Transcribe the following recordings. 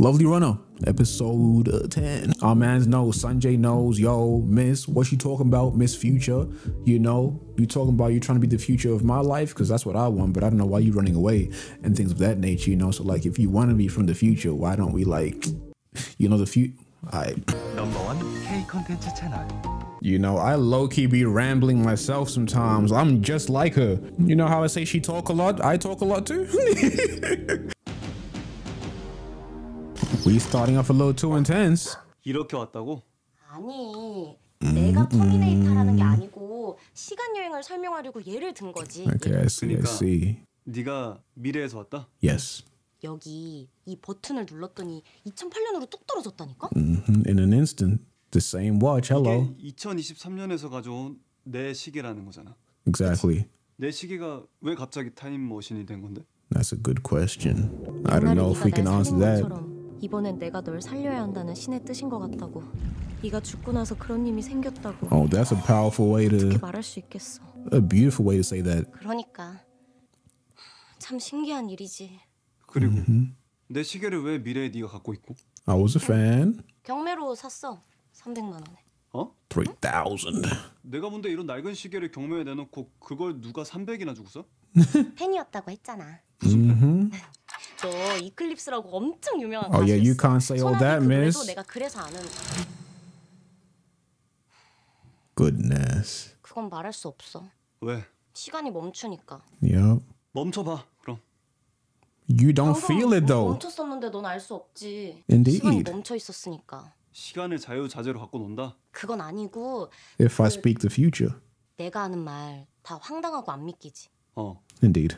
Lovely Runner, episode 10. Our man's knows, Seon-jae knows, yo, miss, what you talking about, Miss Future? You know, you talking about you trying to be the future of my life? Because that's what I want, but I don't know why you running away and things of that nature, you know? So, like, if you want to be from the future, why don't we, like, you know, the future? Number 1 K content channel. You know, I low-key be rambling myself sometimes. I'm just like her. You know how I say she talk a lot? I talk a lot too. We starting off a little too intense. 이렇게 왔다고? 아니, 내가 터미네이터라는 게 아니고 시간 여행을 설명하려고 예를 든 거지. Okay, I see, I see. 네가 미래에서 왔다? Yes. 여기 이 버튼을 눌렀더니 2008년으로 뚝 떨어졌다니까? In an instant. The same watch. Hello. 2023년에서 가져온 내 시계라는 거잖아. Exactly. 내 시계가 왜 갑자기 타임 머신이 된 건데? That's a good question. I don't know if we can answer that. 이번엔 내가 널 살려야 한다는 신의 뜻인 것 같다고. 네가 죽고 나서 그런 힘이 생겼다고. Oh, that's a powerful way to. 어떻게 말할 수 있겠어? A beautiful way to say that. 그러니까 참 신기한 일이지. 그리고 내 시계를 왜 미래에 네가 갖고 있고? I was a fan. 경매로 샀어. 300만 원에. 어? 3,000. 내가 뭔데 이런 낡은 시계를 경매에 내놓고 그걸 누가 300이나 주고 써? 팬이었다고 했잖아. 너 이클립스라고 엄청 유명한 가수. Oh yeah, you can't say all that, miss. 내가 그래서 아는. Goodness. 그건 말할 수 없어. 왜? 시간이 멈추니까. Yep. 멈춰봐, 그럼. You don't feel it though. 멈췄었는데 넌 알 수 없지. Indeed. 시간이 멈춰 있었으니까. 시간을 자유자재로 갖고 논다? 그건 아니고. If I speak the future. 내가 하는 말 다 황당하고 안 믿기지. 어. Indeed.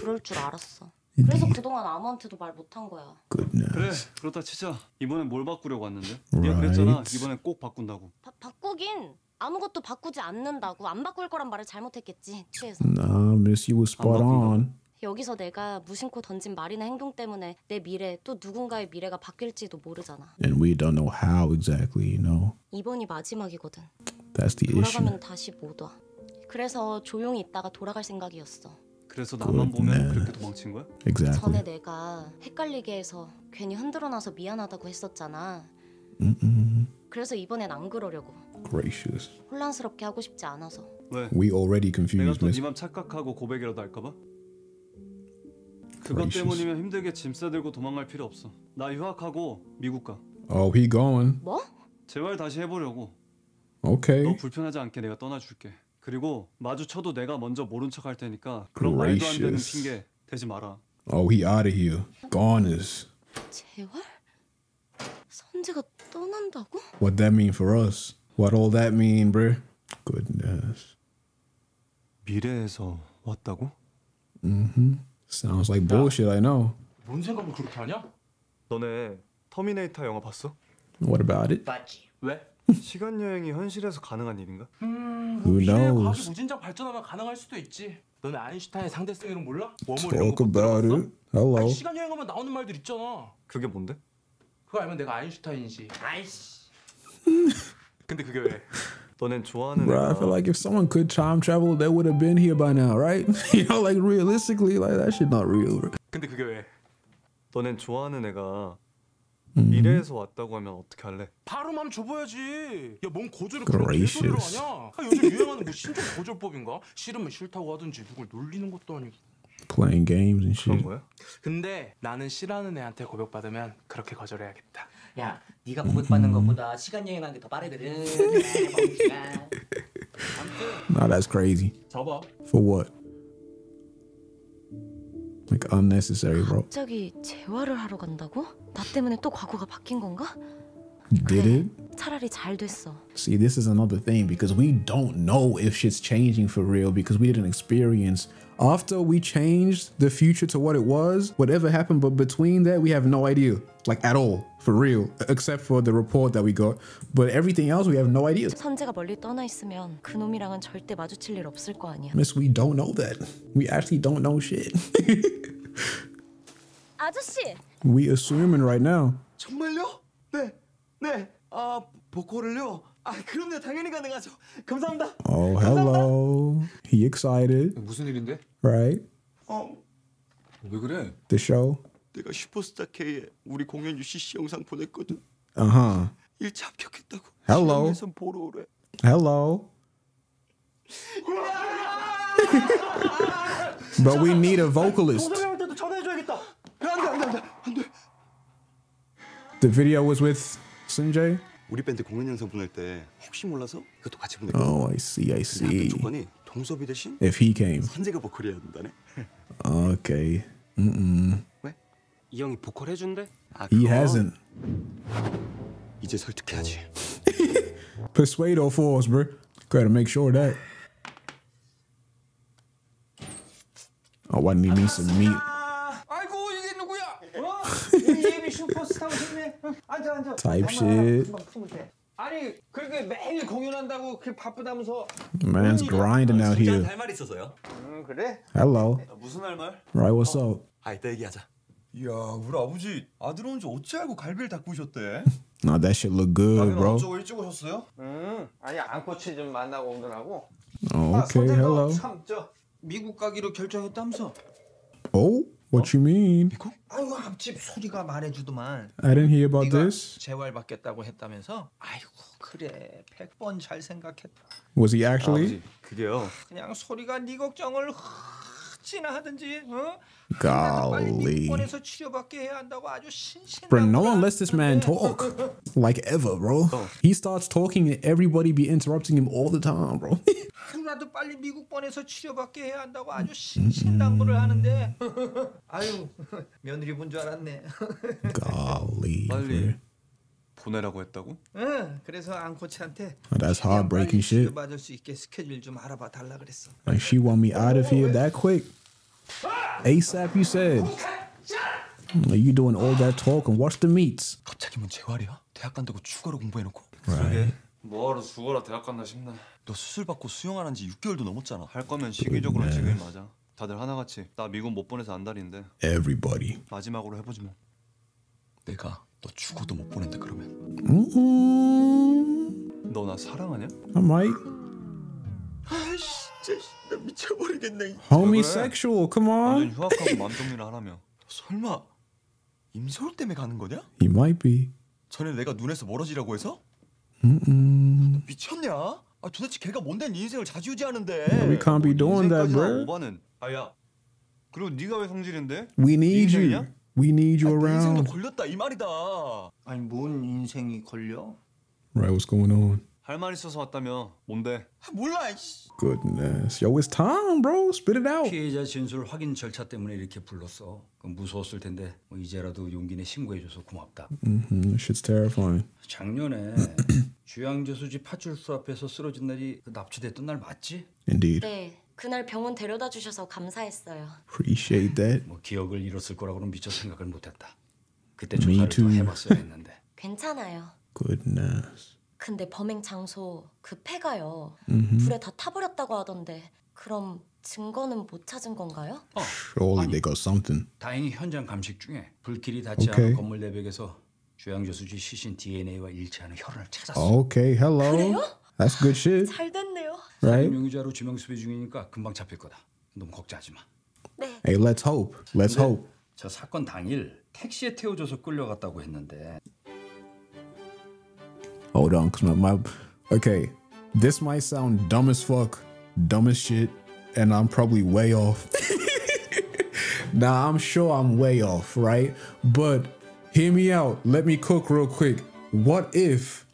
그럴 줄 알았어. Indeed. 그래서 그동안 아무한테도 말 못한 거야. Goodness. 그래, 그렇다 치자. 이번엔 뭘 바꾸려고 왔는데? 네가 그랬잖아. 이번엔 꼭 바꾼다고. 바꾸긴. 아무것도 바꾸지 않는다고. 안 바꿀 거란 말을 잘못했겠지. 취해서. Nah, miss, you was spot on. 여기서 내가 무심코 던진 말이나 행동 때문에 내 미래 또 누군가의 미래가 바뀔지도 모르잖아. And we don't know how exactly, you know. 이번이 마지막이거든. That's the issue. 돌아가면 다시 못 와. 그래서 조용히 있다가 돌아갈 생각이었어. 그래서 나만 보면 그렇게 도망친 거야? Exactly. 전에 내가 헷갈리게 해서 괜히 흔들어놔서 미안하다고 했었잖아. 그래서 이번엔 안 그러려고. Gracious. 혼란스럽게 하고 싶지 않아서. 왜? We already confused. 내가 또 네 맘 착각하고 고백이라도 할까봐? 그것 때문이면 힘들게 짐 싸들고 도망갈 필요 없어. 나 유학하고 미국 가. Oh, he going. 뭐? 재활 다시 해보려고. 오케이. Okay. 너 불편하지 않게 내가 떠나줄게. 그리고 마주쳐도 내가 먼저 모른 척 할 테니까 그런 말도 안 되는 핑계 대지 마라. Oh, he out of here. Goners. 재활? 선재가 떠난다고? What that mean for us? What all that mean, bro? Goodness. 미래에서 왔다고? Sounds like bullshit, I know. 뭔 생각을 그렇게 하냐? 너네 터미네이터 영화 봤어? What about it? 봤지. 왜? 시간 여행이 현실에서 가능한 일인가? 미래의 과학이 무진장 발전하면 가능할 수도 있지. 너네 아인슈타인의 상대성 이론 몰라? 워머 이런 거 들어봤어? Hello. 시간 여행하면 나오는 말들 있잖아. 그게 뭔데? 그거 알면 내가 아인슈타인이지. 아이씨. 근데 그게 왜? 너넨 좋아하는 애가. I feel like if someone could time travel, they would have been here by now, right? You know, like realistically, like that shit not real. 근데 그게 왜? 너넨 좋아하는 애가 미래에서 왔다고 하면 어떻게 할래? 바로 맘 줘봐야지. 야, 뭔 고졸을 그렇게 소리로 하냐? 요즘 유행하는 뭐 신종 고졸법인가? 싫으면 싫다고 하든지 누굴 놀리는 것도 아니고. Playing games and shit. 그런 거야? 근데 나는 싫어하는 애한테 고백받으면 그렇게 거절해야겠다. 야, 네가 고백받는 것보다 시간 여행하는 게 더 빠르거든. Nah, that's crazy. 접어. For what? Like unnecessary, bro. 갑자기 재활을 하러 간다고? 나 때문에 또 과거가 바뀐 건가? Did it? 차라리 잘 됐어. See, this is another thing because we don't know if shit's changing for real because we didn't experience. After we changed the future to what it was, whatever happened, but between that, we have no idea, like at all, for real, except for the report that we got. But everything else, we have no idea. 선재가 멀리 떠나 있으면 그 놈이랑은 절대 마주칠 일 없을 거 아니야. Miss, we don't know that. We actually don't know shit. 아저씨. We assuming right now. 정말요? 네, 네. 아, 보컬을요. 아, 그럼요. 당연히 가능하죠. 감사합니다. Oh, hello. He excited. 무슨 일인데? Right. 어. 왜 그래? The show. 내가 슈퍼스타 K에 우리 공연 UCC 영상 보냈거든. 아하. 일차 합격했다고. Hello. 보러 오래. Hello. But we need a vocalist. The video was with Seon-jae. 우리 밴드 공연 영상 보낼 때 혹시 몰라서 그것도 같이 보내. Oh, I see, I see. 조건이 동섭이 대신 If he came. 선재가 보컬해야 된다네. Okay. 왜? 이 형이 보컬 해준대? 아, He hasn't. 이제 설득해야지. Persuade or force, bro. Gotta make sure that. Oh, why didn't he need some meat? 아이고 이게 누구야? 예비 슈퍼스타 오셨네. 앉아 앉아. Type shit. 아니 그렇게 매일 공연한다고 그 바쁘다면서. Man's grinding out here. 진짜 할 말 있어서요. 그래? Hello. 무슨 할 말? Right, what's up? 아 이따 얘기하자. 야, 우리 아버지 아들 온지 어찌 알고 갈비를 다 구우셨대? Nah, that shit look good, bro. 어쩌고 일찍 오셨어요? 아니 안코치 좀 만나고 오느라고. Oh, okay, hello. 참죠. 미국 가기로 결정했다면서? Oh, what you mean? 미국? 아이고 앞집 소리가 말해주더만. I didn't hear about this. 재활 받겠다고 했다면서? 아이고 그래 100번 잘 생각했다. Was he actually? 그게요. 그냥 소리가 네 걱정을. Golly. Bro, no one lets this man talk like ever, bro. He starts talking and everybody be interrupting him all the time, bro. Golly. Bro. 보내라고 했다고? 응, 그래서 안코치한테 That's heartbreaking shit. 받을 수 있게 스케줄 좀 알아봐 달라 그랬어. Like she want me out of here that quick. ASAP you said. Are you doing all that talk and watch the meets? 갑자기 뭔 재활이야? 대학 간다고 추가로 공부해놓고. 그러게. 뭐하러 죽어라 대학 간다 싶나. 너 수술 받고 수영하는 지 6개월도 넘었잖아. 할 거면 시기적으로는 지금이 맞아. 다들 하나같이 나 미국 못 보내서 안달인데. Everybody. 마지막으로 해보지 뭐. 내가. 너 죽어도 못 보낸다 그러면. 너 나 사랑하냐? I might. 아 진짜 나 미쳐버리겠네. Homosexual, come on. 휴학하고 맘정리를 하라며. 설마 임서울 때문에 가는 거냐? He might be. 전에 내가 눈에서 멀어지라고 해서? 너 미쳤냐? 아 도대체 걔가 뭔데 네 인생을 좌지우지하는데? We can't be doing that, bro. 오바는. 아야. 그리고 네가 왜 성질인데? We need you. We need you around. 인생도 걸렸다 이 말이다. 아니 뭔 인생이 걸려? Right, what's going on? 할 말 있어서 왔다며. 뭔데? 몰라. Goodness, yo, it's time, bro. Spit it out. 피해자 진술 확인 절차 때문에 이렇게 불렀어. 무서웠을 텐데 뭐 이제라도 용기 내 신고해줘서 고맙다. Shit's terrifying. 작년에 주양재수지 파출소 앞에서 쓰러진 날이 그 납치됐던 날 맞지? Indeed. 네. 그날 병원 데려다 주셔서 감사했어요. Appreciate that. 뭐 기억을 잃었을 거라고는 미처 생각을 못했다. 그때 조사를 더 해봤어야 했는데. 괜찮아요. Goodness. 근데 범행 장소 그 폐가요. 불에 다 타버렸다고 하던데. 그럼 증거는 못 찾은 건가요? Surely they got something. 다행히 현장 감식 중에 불길이 닿지 않은 건물 내벽에서 조양조 수지 시신 DNA와 일치하는 혈흔을 찾았어. Okay, hello. 그래요? That's good shit. 잘 됐네요. Right? 명의자로 지명 수배 중이니까 금방 잡힐 거다. 너무 걱정하지 마. 네. Hey, let's hope. Let's hope. 저 사건 당일 택시에 태워줘서 끌려갔다고 했는데. Hold on, cause my okay. This might sound dumb as fuck, dumb as shit, and I'm probably way off. Nah, I'm sure I'm way off, right? But hear me out. Let me cook real quick. What if?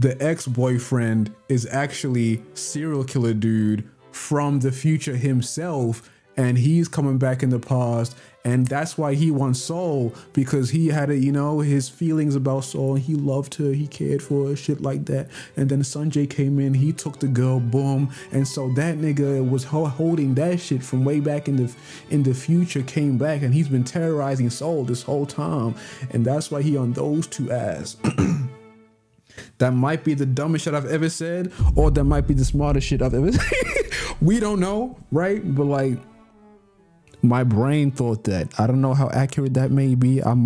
The ex-boyfriend is actually serial killer dude from the future himself, and he's coming back in the past, and that's why he wants Sol, because he had, you know, his feelings about Sol. He loved her, he cared for her, shit like that. And then Seon-jae came in, he took the girl, boom. And so that nigga was holding that shit from way back in the future, came back, and he's been terrorizing Sol this whole time, and that's why he on those two ass. That might be the dumbest shit I've ever said, or that might be the smartest shit I've ever said. We don't know, right? But like, my brain thought that. I don't know how accurate that may be. That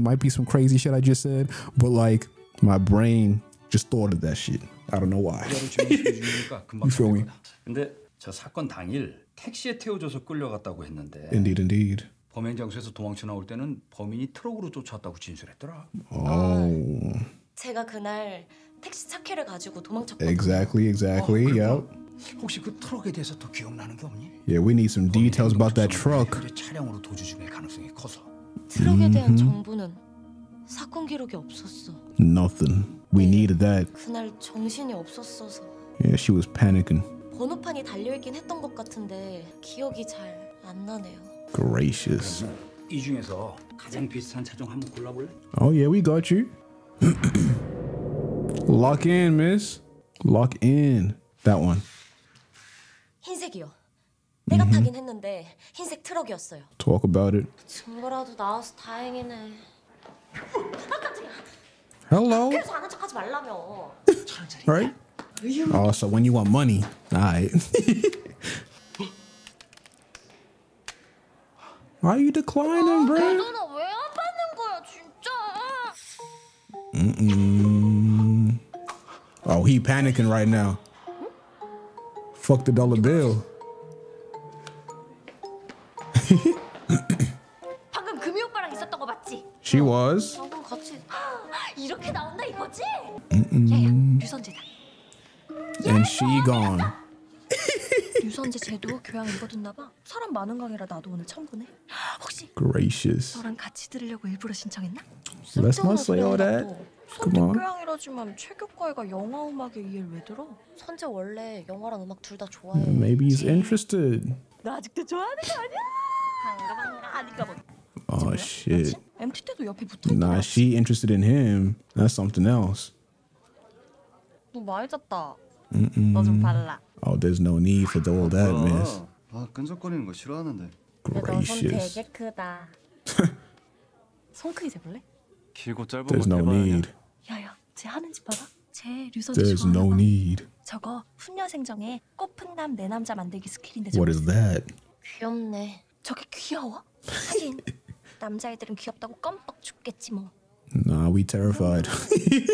might be some crazy shit I just said, but like, my brain just thought of that shit. I don't know why. You feel me? 근데 저 사건 당일 택시에 태워줘서 끌려갔다고 했는데. Indeed, indeed. 범행 장소에서 도망쳐 나올 때는 범인이 트럭으로 쫓아왔다고 진술했더라. 제가 그날 택시 차키를 가지고 도망쳤거든요. Exactly. Yep. 혹시 그 트럭에 대해서 더 기억나는 게 없니? Yeah, we need some details about that truck. 차량으로 도주 중일 가능성이 커서. 트럭에 대한 정보는 사건 기록에 없었어. Nothing. We needed that. 그날 정신이 없었어서. Yeah, she was panicking. 번호판이 달려 있긴 했던 것 같은데 기억이 잘 안 나네요. Gracious. 이 중에서 가장 비슷한 차종 한번 골라볼래? Oh yeah, we got you. Lock in, miss. Lock in. That one. 흰색이요. 내가 타긴 했는데 흰색 트럭이었어요. Talk about it. 증거라도 나와서 다행이네. 아 깜짝이야. Hello. 계속 아는 척하지 말라며. Right? Oh, so when you want money, alright. Why are you declining, bro? 내 돈을 왜 안 받는 거야, 진짜? Oh, he panicking right now. Fuck the dollar bill. 방금 금이 오빠랑 있었던 거 맞지? She was. 방금 같이 이렇게 나온다 이거지? 야야 유선재다. And she gone. 유선재 쟤도 교양 읽어뒀나 봐. 사람 많은 강의라 나도 오늘 처음 보네. 혹시 Gracious. 너랑 같이 들으려고 일부러 신청했나? Let's not say all that. 선재 교양이라지만 최교과애가 영화 음악에 이해를 왜 들어? 선재 원래 영화랑 음악 둘 다 좋아해. Maybe he's interested. 나 아직도 좋아하는 거 아니야? Oh shit. MT 때도 옆에 붙어. Nah, she interested in him. That's something else. 너 많이 잤다. 너 좀 발라. Oh, there's no need for all that, miss. 아, 끈적거리는 거 싫어하는데. Gracious. 되게 크다. 손 크기 재볼래? 길고 짧은 건 대박이야. 야야, 쟤 하는 짓 봐라. 쟤 류선재 좋아하나 봐. There's no need. 저거 훈녀생정에 꽃 푼남 내 남자 만들기 스킬인데. What is that? 귀엽네. 저게 귀여워? 하긴 남자애들은 귀엽다고 껌뻑 죽겠지 뭐. Nah, we terrified. 녹음된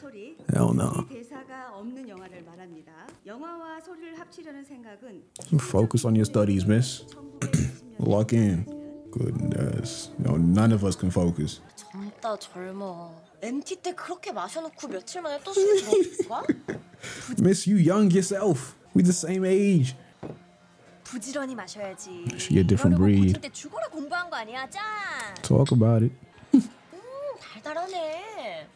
소리. Hell no. 대사가 없는 영화를 말합니다. 영화와 소리를 합치려는 생각은. Focus on your studies, miss. Lock in. Goodness. No, none of us can focus. 젊다 젊어. MT 때 그렇게 마셔놓고 며칠 만에 또 술 먹을까? Miss, you young yourself. We the same age. 부지런히 마셔야지. You're a different breed. 그때 죽어라 공부한 거 아니야, 짠. Talk about it. 달달하네.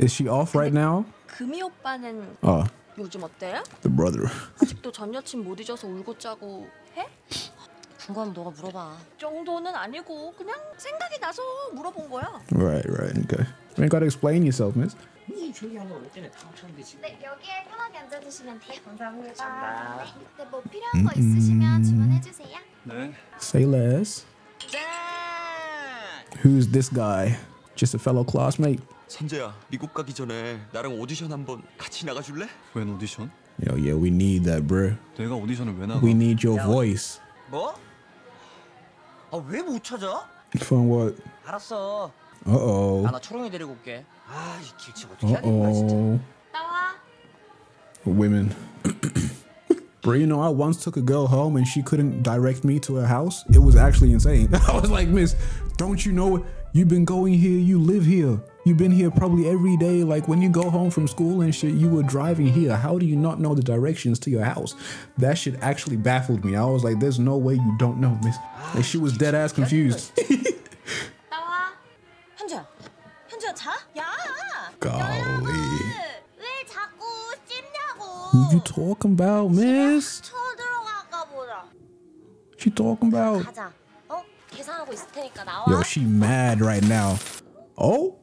Is she off right now? 금이 오빠는 요즘 어때? The brother. 아직도 전 여친 못 잊어서 울고 짜고 해? 궁금하면 너가 물어봐. 정도는 아니고 그냥 생각이 나서 물어본 거야. Right. Okay. You ain't gotta explain yourself, miss. 이 조용한 올 때는 당첨되지. 네, 여기에 편하게 앉아주시면 돼요. 감사합니다. 네, 뭐 필요한 거 있으시면 주문해 주세요. 네. Say less. 짠! Who's this guy? Just a fellow classmate. 선재야, 미국 가기 전에 나랑 오디션 한번 같이 나가줄래? 웬 오디션? Yo, yeah, we need that, bro. 내가 오디션을 왜 나가? We need your voice. 뭐? 아, 왜 못 찾아? For what? 알았어. Uh-oh. 아, 나 초롱이 데리고 올게. 아, 이 길치 어떻게 해야 되나 진짜. 나와. Women. Bro, you know, I once took a girl home and she couldn't direct me to her house. It was actually insane. I was like, miss, don't you know you've been going here, you live here. You've been here probably every day. Like when you go home from school and shit, you were driving here. How do you not know the directions to your house? That shit actually baffled me. I was like, there's no way you don't know, miss. And she was dead ass confused. 나와. 현주야. 현주야, 자? 야! Golly. 왜 자꾸 씹냐고. Who you talking about, miss? 쳐들어갈까 보다. She talking about. 가자. 어? 계산하고 있을 테니까 나와. Yo, she mad right now. Oh?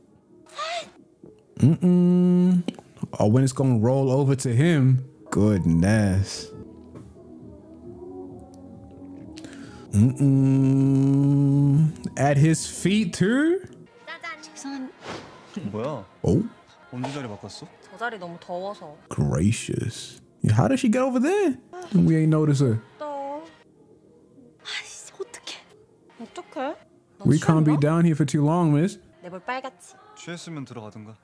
Oh, when it's gonna roll over to him. Goodness. At his feet too? 뭐야? Oh? 언제 자리 바꿨어? 저 자리 너무 더워서. Gracious. How did she get over there? We ain't noticed her. 아이씨, 어떡해? We can't be down here for too long, miss. 내 볼 빨갛지. 취했으면 들어가든가.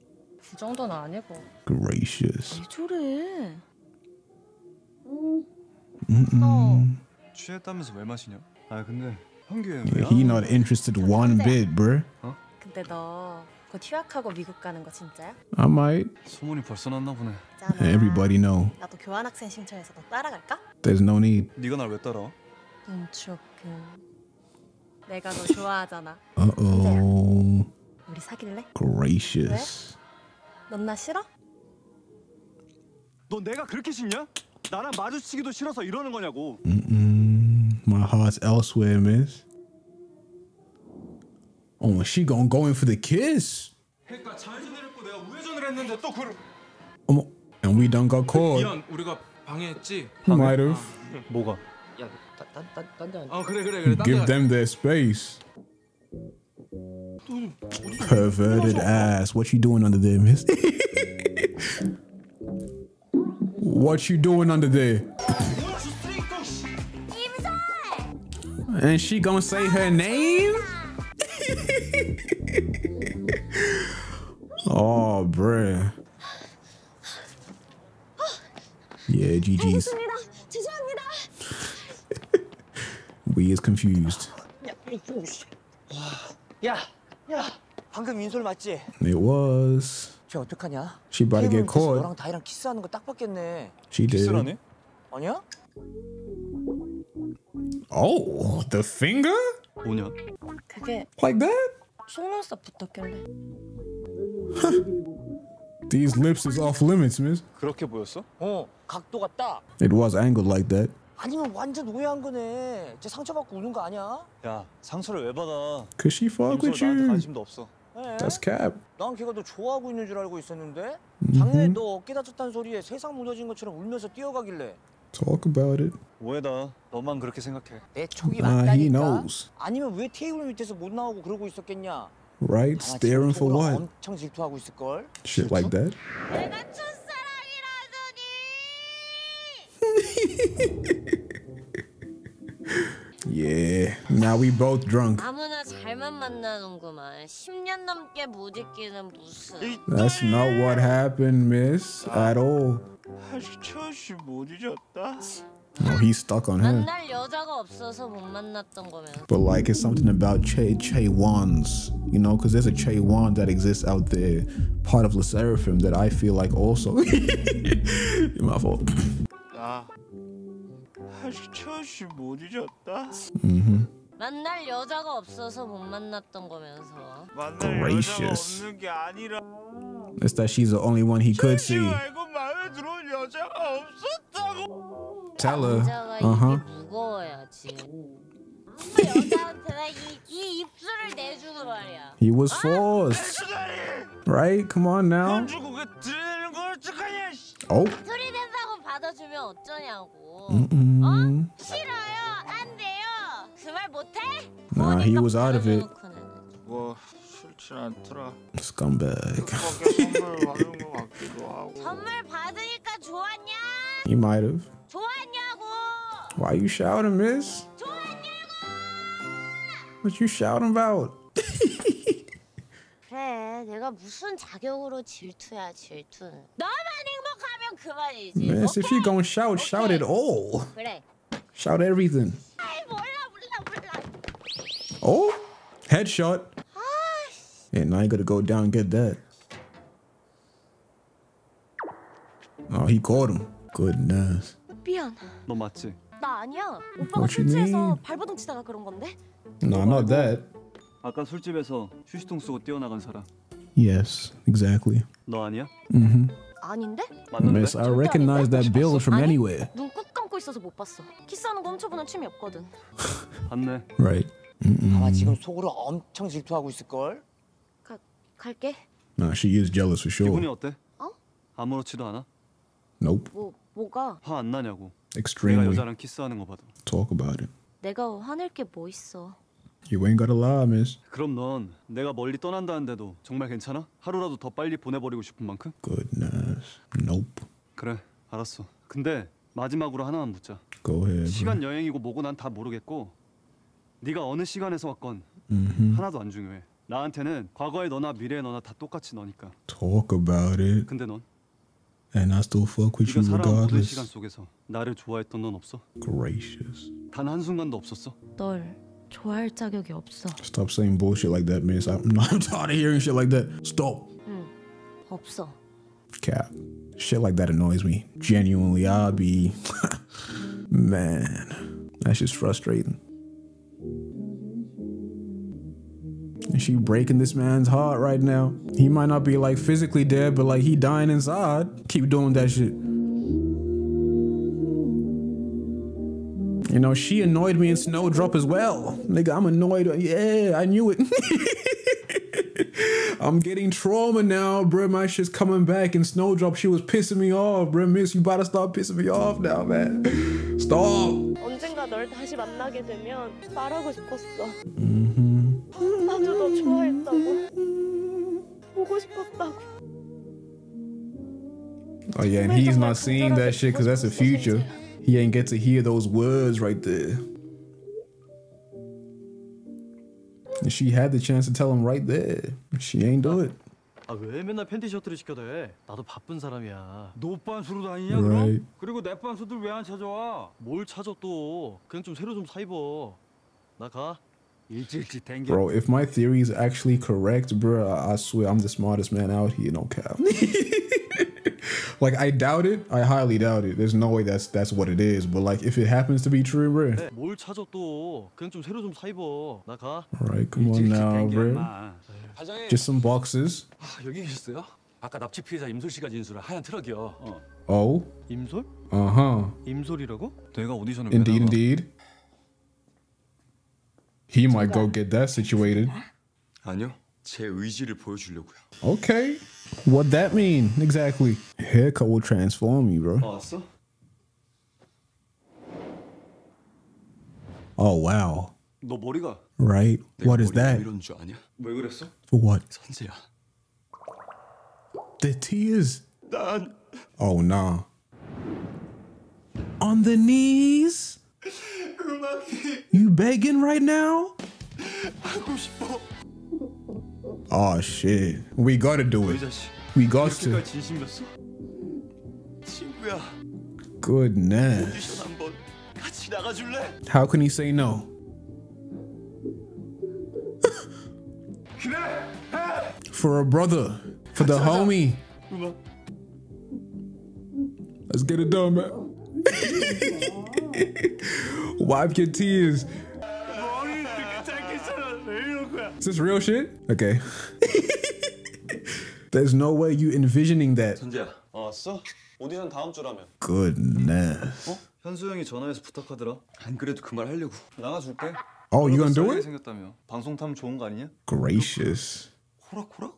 그 정도는 아니고. Gracious. 왜 저래? 너 취했다면서 왜 마시냐? Yeah, he not interested one bit, bro. 근데 너 그 휴학하고 미국 가는 거 진짜야? I might. 소문이 벌써 났나 보네. Everybody know. 나도 교환학생 신청해서 너 따라갈까? There's no need. 네가 날 왜 따라? 눈치없군. 내가 너 좋아하잖아. Uh-oh. 우리 사귈래? Gracious. 넌 나 싫어? 너 내가 그렇게 싫냐? 나랑 마주치기도 싫어서 이러는 거냐고. My heart's elsewhere, miss. Oh, she gonna go in for the kiss. 그러니까 자회전을 했고 내가 우회전을 했는데 또 그걸. 어머, and we done got caught. 미안, 우리가 방해했지. Might have. 뭐가? 야, 딴 아, 그래. Give them their space. Perverted ass. What you doing under there, miss? What you doing under there? And she gonna say her name? Oh, bruh. Yeah, GG's. We is confused. Yeah. 방금 인솔 맞지? It was. 쟤 어떡하냐? She about to get caught. 너랑 다이랑 키스하는 거 딱 봤겠네. She did. 키스라네? 아니야? Oh, the finger? 뭐냐? 그게 like that? 속눈썹 붙었길래. These lips is off limits, miss. 그렇게 보였어? 어, 각도가 딱. It was angled like that. 아니면 완전 오해한 거네. 쟤 상처받고 우는 거 아니야? 야, 상처를 왜 받아? Could she fuck with you? 관심도 없어. That's cap. 난 걔가 너 좋아하고 있는 줄 알고 있었는데. 작년에 너 어깨 다쳤다는 소리에 세상 무너진 것처럼 울면서 뛰어가길래. Talk about it. 오해다. 너만 그렇게 생각해. 내 촉이 맞다니까. 아니면 왜 테이블 밑에서 못 나오고 그러고 있었겠냐? Right, staring for what? 엄청 질투하고 있을 걸. Shit like that. 내가 첫사랑이라더니. Yeah. Now we both drunk. 아무나 잘만 만나는구만. 10년 넘게 못 잊기는 무슨. That's not what happened, miss, at all. 하시철씨 못 잊었다. Oh, he's stuck on her. 만날 여자가 없어서 못 만났던 거면. But like it's something about Chaewons, you know, because there's a Chaewon that exists out there, part of Le Sserafim that I feel like also. My fault. 아, 하시철씨 못 잊었다. 만날 여자가 없어서 못 만났던 거면서. 만날 여자가 없는 게 아니라. It's that she's the only one he could see. Tell her. Uh-huh. He was forced. Right? Come on now. Oh. Nah, he was out of it. Scumbag. He might have. Why you shouting, miss? What you shouting about? 그래, 내가 무슨 자격으로 질투야 질투. 너만 행복하면 그만이지. Miss, if you gonna shout, shout it all. 그래. Shout everything. Oh, headshot. And now you gotta go down and get that. Oh, he caught him. Goodness. 미안. 너 맞지? 나 아니야. 오빠가 술집에서 발버둥 치다가 그런 건데? No, not that. 아까 술집에서 휴지통 쓰고 뛰어나간 사람. Yes, exactly. 너 아니야? 아닌데? Miss, I recognize that bill from anywhere. 눈 꾹 감고 있어서 못 봤어. 키스하는 거 훔쳐보는 취미 없거든. 봤네. Right. 아마 지금 속으로 엄청 질투하고 있을 걸. 갈게. No, she is jealous for sure. 기분이 어때? 어? 아무렇지도 않아? Nope. 뭐가? 화 안 나냐고. Extremely. 내가 여자랑 키스하는 거 봐도. Talk about it. 내가 화낼 게 뭐 있어? You ain't gotta lie, miss. 그럼 넌 내가 멀리 떠난다는데도 정말 괜찮아? 하루라도 더 빨리 보내버리고 싶은 만큼? Goodness. Nope. 그래, 알았어. 근데 마지막으로 하나만 묻자. Go ahead. 시간 여행이고 뭐고 난 다 모르겠고, 네가 어느 시간에서 왔건 하나도 안 중요해. 나한테는 과거의 너나 미래의 너나 다 똑같이 너니까. Talk about it. 근데 넌? And I still fuck with you regardless. 네가 살아온 모든 시간 속에서 나를 좋아했던 넌 없어? Gracious. 단 한 순간도 없었어? 널 좋아할 자격이 없어. Stop saying bullshit like that, miss. I'm tired of hearing shit like that. Stop. 응, 없어. Cap. Shit like that annoys me. Genuinely, I'll be man. That's just frustrating. And she breaking this man's heart right now. He might not be like physically dead, but like he dying inside. Keep doing that shit. You know, she annoyed me in Snowdrop as well. Nigga, I'm annoyed. Yeah, I knew it. I'm getting trauma now, bro. My shit's coming back. In Snowdrop, she was pissing me off, bro. Miss, you better stop pissing me off now, man. Stop. 언젠가 널 다시 만나게 되면 말하고 싶었어. 나도 너 좋아했다고. 보고 싶었다고. Oh yeah, and he's not seeing that shit because that's the future. He ain't get to hear those words right there. And she had the chance to tell him right there. She ain't do it. 아 왜 맨날 팬티 셔츠를 시켜대? 나도 바쁜 사람이야. 너 반수로 다니냐 그럼? 그리고 내 반수들 왜 안 찾아와? 뭘 찾아 또? 그냥 좀 새로 좀 사 입어. 나 가. Bro, if my theory is actually correct, bro, I swear I'm the smartest man out here, no cap. Like, I doubt it. I highly doubt it. There's no way that's what it is. But like, if it happens to be true, bro. Alright, come on now, bro. Just some boxes. 아까 납치 피해자 임솔 씨가 진술한 하얀 트럭이요. Oh? 임솔? Uh-huh. 임솔이라고? 내가 오디션을 Indeed, indeed. He might go get that situated. 아니요. 제 의지를 보여주려고요. Okay. What that mean exactly? Haircut will transform you, bro. 왔어? Oh wow. 너 머리가. Right. What is that? 이런 줄 아냐? 왜 그랬어? For what? 선재야. The tears. 난. Oh nah. On the knees. You begging right now? Oh shit. We gotta do it. We got to. Goodness. How can he say no? For a brother. For the homie. Let's get it done, man. Wipe your tears. Is this real shit? Okay. There's no way you envisioning that. 선재야, 왔어? 오디션 다음 주라며. Goodness. 어? 현수형이 전화해서 부탁하더라. 안 그래도 그 말 하려고. 나가줄게. Oh, you gonna do it? 생겼다며. 방송 타면 좋은 거 아니냐? Gracious. 호락호락?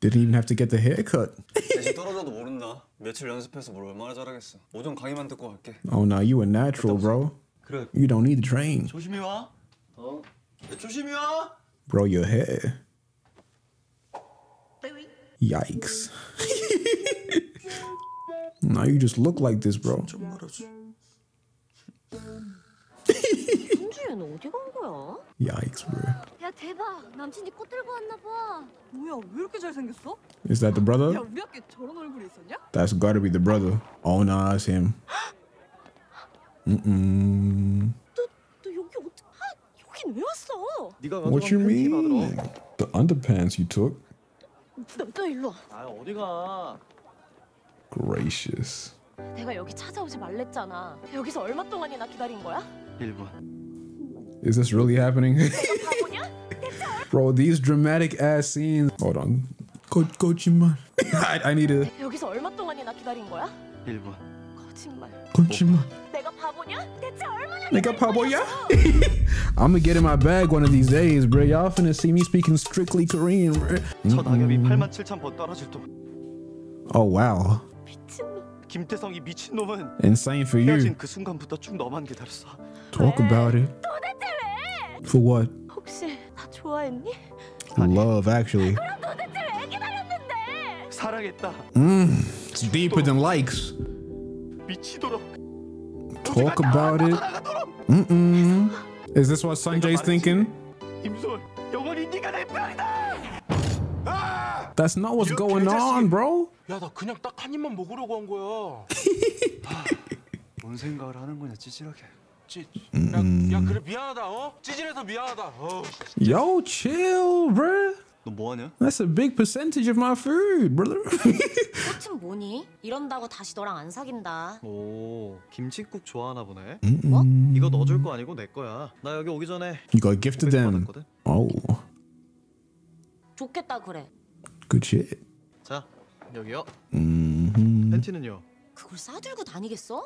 Didn't even have to get the haircut. 대신 떨어져도 모른다. 며칠 연습해서 뭘 얼마나 잘하겠어. 오전 강의만 듣고 갈게. Oh, now you a natural, bro. 그래. You don't need to train. 조심히 와. 어? 조심히 와. Bro, your hair. Yikes. Now you just look like this, bro. 준주야는 어디 간 거야? Yikes, bro. 야 대박, 남친이 꽃 들고 왔나 봐. 뭐야, 왜 이렇게 잘 생겼어? Is that the brother? 야 우리 학교에 저런 얼굴이 있었냐? That's gotta be the brother. Oh, nah, it's him. 너 여기 어떻게? 여긴 왜 왔어? 네가 가져온 팬티 받으러. The underpants you took. 너 일로 와. 아 어디가? Gracious. 내가 여기 찾아오지 말랬잖아. 여기서 얼마 동안이나 기다린 거야? 1분. Is this really happening? Bro, these dramatic ass scenes. Hold on. 거짓말. I need a. 여기서 얼마 동안이나 기다린 거야? 1분. 거짓말. 내가 바보냐? 대체 얼마나 내가 바보야? I'm gonna get in my bag one of these days, bro. Y'all finna see me speaking strictly Korean, bro. 첫 악역이 87,000번 떨어질 또. Oh wow. 김태성이 미친놈은 Insane for you. 헤어진 그 순간부터 쭉 너만 기다렸어. Talk about it. 도대체 왜? For what? 혹시 나 좋아했니? Love actually. 그럼 도대체 왜 기다렸는데? 사랑했다. It's deeper than likes. 미치도록. Talk about it. Is this what Seon-jae's thinking? 임솔, 영원히 네가 내 편이다. That's not what's going on, bro. 야, 나 그냥 딱 한 입만 먹으려고 한 거야. 아, 뭔 생각을 하는 거냐, 찌질하게. 야 그래 미안하다 어? 찌질해서 미안하다. 어. Yo, chill, bro. 너 뭐하냐? That's a big percentage of my food, brother. 꽃은 뭐니? 이런다고 다시 너랑 안 사귄다. 오, 김치국 좋아하나 보네. 뭐? 이거 넣어줄 거 아니고 내 거야. 나 여기 오기 전에 이거 gifted them. 오. 좋겠다 그래. Good shit. 자, 여기요. 팬티는요? 그걸 싸들고 다니겠어?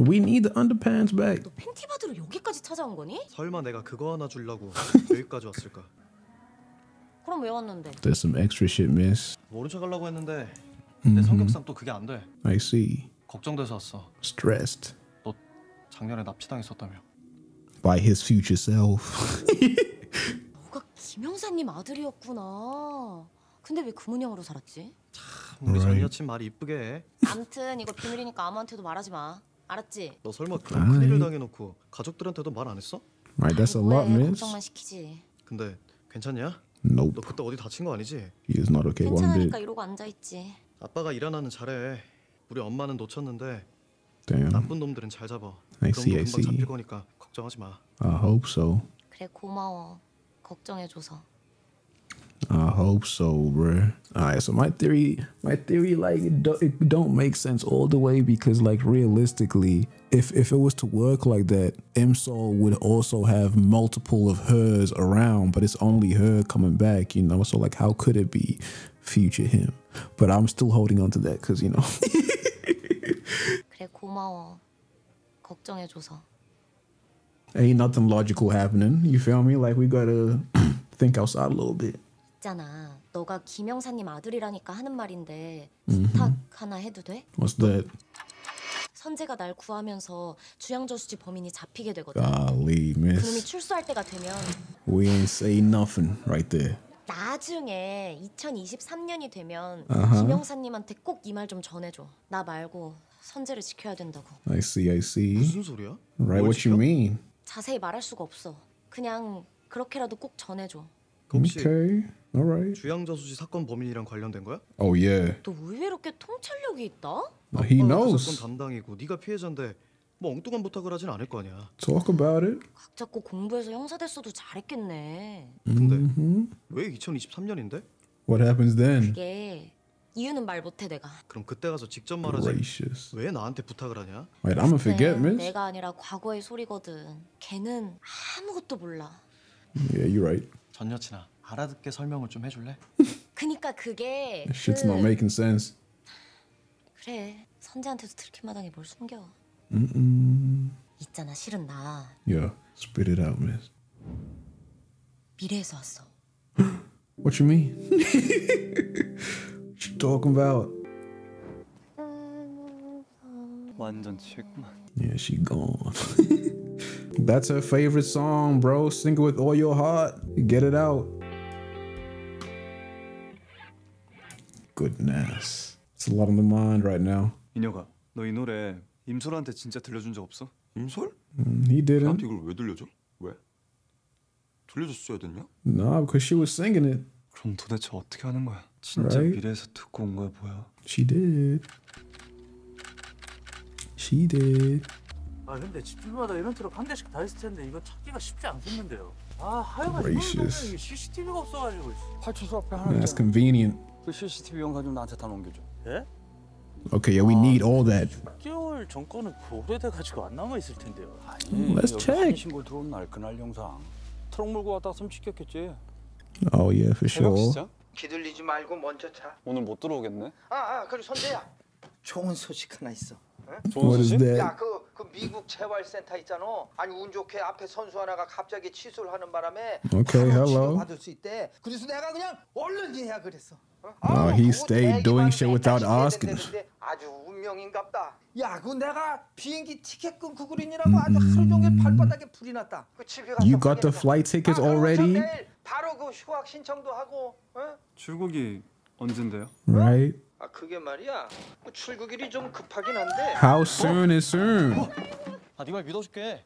We need the underpants back. 너 팬티 받으러 여기까지 찾아온 거니? 설마 내가 그거 하나 주려고 여기까지 왔을까? 그럼 왜 왔는데? There's some extra shit, miss. 모른 척하려고 했는데 내 성격상 또 그게 안 돼. I see. 걱정돼서 왔어. Stressed. 너 작년에 납치당했었다며. By his future self. 너가 김영사님 아들이었구나. 근데 왜 그문형으로 살았지? 참 우리 전 여친 말이 이쁘게 해. 암튼 이거 비밀이니까 아무한테도 말하지 마. 알았지? 너 설마 그런 큰일을 당해놓고 가족들한테도 말 안 했어? Right, that's a lot, miss. 걱정만 시키지. 근데 괜찮냐? Nope. 너 그때 어디 다친 거 아니지? He is not okay one bit. 괜찮으니까 이러고 앉아 있지. 아빠가 일하는 잘해. 우리 엄마는 놓쳤는데. Damn. 나쁜 놈들은 잘 잡아. 그럼 금방 잡힐 거니까 걱정하지 마. I hope so. 그래 고마워. 걱정해줘서. I hope so, bruh. Alright, so my theory, like, it don't make sense all the way because, like, realistically, if it was to work like that, Im Sol would also have multiple of hers around, but it's only her coming back, you know. So, like, how could it be future him? But I'm still holding on to that because, you know. 그래 고마워. 걱정해줘서. Ain't nothing logical happening. You feel me? Like, we gotta think outside a little bit. 있잖아. 너가 김영사님 아들이라니까 하는 말인데 부탁 하나 해도 돼? What's that? 선재가 날 구하면서 주양저수지 범인이 잡히게 되거든. Golly, miss. 그놈이 출소할 때가 되면 We ain't say nothing right there. 나중에 2023년이 되면 김영사님한테 꼭 이 말 좀 전해줘. 나 말고 선재를 지켜야 된다고. I see, I see. 무슨 소리야? Right, what you mean? 자세히 말할 수가 없어. 그냥 그렇게라도 꼭 전해줘. Okay. Alright. 주양저수지 사건 범인이랑 관련된 거야? Oh yeah. 너 의외로 꽤 통찰력이 있다. He knows. 사건 담당이고 네가 피해자인데 뭐 엉뚱한 부탁을 하진 않을 거 아니야. Talk about it. 각 잡고 공부해서 형사 됐어도 잘했겠네. 근데 왜 2023년인데? What happens then? 그게 이유는 말 못해 내가. 그럼 그때 가서 직접 말하지. Gracious. 왜 나한테 부탁을 하냐? Wait, I'm gonna forget, miss. 내가 아니라 과거의 소리거든. 걔는 아무것도 몰라. Yeah, you're right. 전 여친아. 알아듣게 설명을 좀 해줄래? 그니까 그게 Shit's not making sense. 그래 선재한테도 들키마당에 뭘 숨겨. 있잖아 실은 나. Yeah, spit it out, miss. 미래에서 왔어. What you mean? What you talking about? 완전 최고만. Yeah, she gone. That's her favorite song, bro. Sing it with all your heart. Get it out. Goodness. It's a lot on the mind right now. 민혁아, 너 이 노래 임솔한테 진짜 들려준 적 없어? 임솔? He didn't. 나한테 이걸 왜 들려줘? 왜? 들려줬어야 됐냐? No, because she was singing it. 그럼 도대체 어떻게 하는 거야? 진짜 right? 미래에서 듣고 온 거야 뭐야? She did. She did. 아 근데 집집마다 이런 트럭 한 대씩 다 있을 텐데 이거 찾기가 쉽지 않겠는데요. 아 하여간 현장에 이게 CCTV가 없어가지고. 파출소 앞에 하나. That's convenient. 그 CCTV 영상 좀 나한테 다 넘겨줘. 예? Okay, yeah, we need all that. 10개월 전 거는 오래돼가지고 안 남아 있을 텐데요. 아니, Let's check. 신고 들어온 날 그날 영상. 트럭 몰고 왔다 숨지켰겠지. Oh yeah, for sure. 진짜? 기들리지 말고 먼저 차. 오늘 못 들어오겠네. 아 그리고 선재야. 좋은 소식 하나 있어. 좋은 소식? 야 그 미국 재활센터 있잖아. 아니 운 좋게 앞에 선수 하나가 갑자기 취소를 하는 바람에 치료 받을 수 있대. 그래서 내가 그냥 얼른 예약 그랬어. 아 he stayed doing shit without asking. 아주 운명인갑다. 야 그 내가 비행기 티켓 끊고 그린이라고 아주 하루 종일 발바닥에 불이 났다. 그 집에 가서 You got the flight tickets already? 바로 그 휴학 신청도 하고. 출국이 언젠데요? Right. 아 그게 말이야. 출국일이 좀 급하긴 한데. How soon is soon? 아 네 말 믿어줄게.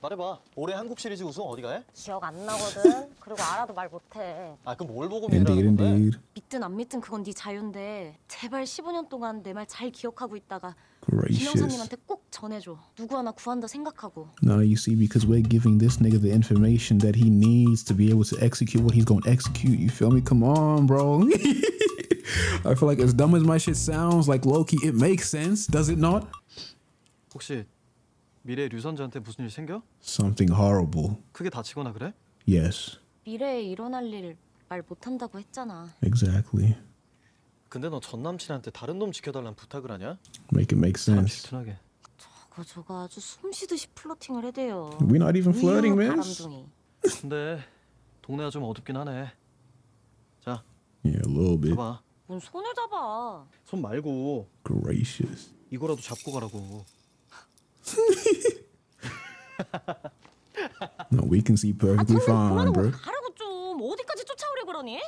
말해봐. 올해 한국 시리즈 우승 어디가 해? 기억 안 나거든. 그리고 알아도 말 못해. 아 그럼 뭘 보고 믿으라는 건데? 믿든 안 믿든 그건 네 자유인데 제발 15년 동안 내 말 잘 기억하고 있다가 Racist. No, you see, because we're giving this nigga the information that he needs to be able to execute what he's gonna execute. You feel me? Come on, bro. I feel like as dumb as my shit sounds, like low-key, it makes sense, does it not? 혹시 미래 류선자한테 무슨 일 생겨? Something horrible. 크게 다치거나 그래? Yes. 미래에 일어날 일 말 못한다고 했잖아. Exactly. 근데 너 전 남친한테 다른 놈 지켜달란 부탁을 하냐? Make it make sense. 비슷하게. 저거 아주 숨쉬듯이 플러팅을 해대요. We're not even flirting, man. 근데 동네가 좀 어둡긴 하네. 자. Yeah, a little bit. 잡아. 뭔 손을 잡아. 손 말고. Gracious. 이거라도 잡고 가라고. No, we can see perfectly fine, bro. 가라고 좀. 어디까지 쫓아오려 그러니?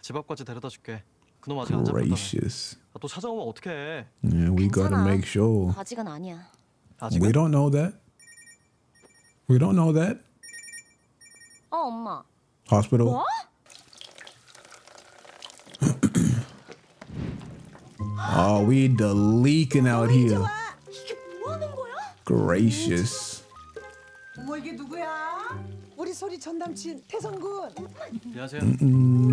집 앞까지 데려다 줄게. 그놈 아직 안 잡혔다며. 아, 또 찾아오면 어떡해. Yeah, we gotta make sure. 아직은 아니야. 아직은? We don't know that. We don't know that. 어, 엄마. Hospital. 뭐? Oh, we the leaking out here. 이게 뭐 하는 거야? Gracious. 어머, 이게 누구야? 우리 소리 전 남친 태성군. 안녕하세요.